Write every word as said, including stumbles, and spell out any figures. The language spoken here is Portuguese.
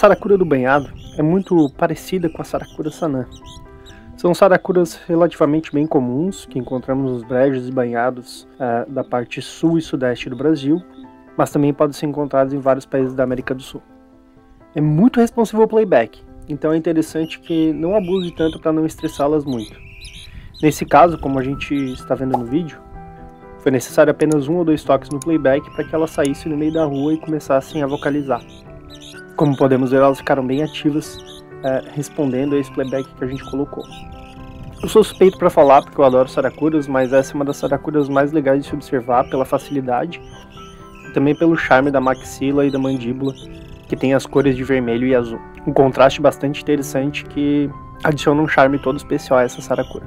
saracura do banhado é muito parecida com a saracura sanã. São saracuras relativamente bem comuns, que encontramos nos brejos e banhados ah, da parte sul e sudeste do Brasil, mas também podem ser encontradas em vários países da América do Sul. É muito responsivo ao playback, então é interessante que não abuse tanto para não estressá-las muito. Nesse caso, como a gente está vendo no vídeo, foi necessário apenas um ou dois toques no playback para que elas saíssem no meio da rua e começassem a vocalizar. Como podemos ver, elas ficaram bem ativas, eh, respondendo a esse playback que a gente colocou. Eu sou suspeito para falar porque eu adoro saracuras, mas essa é uma das saracuras mais legais de se observar pela facilidade e também pelo charme da maxila e da mandíbula, que tem as cores de vermelho e azul. Um contraste bastante interessante que adiciona um charme todo especial a essa saracura.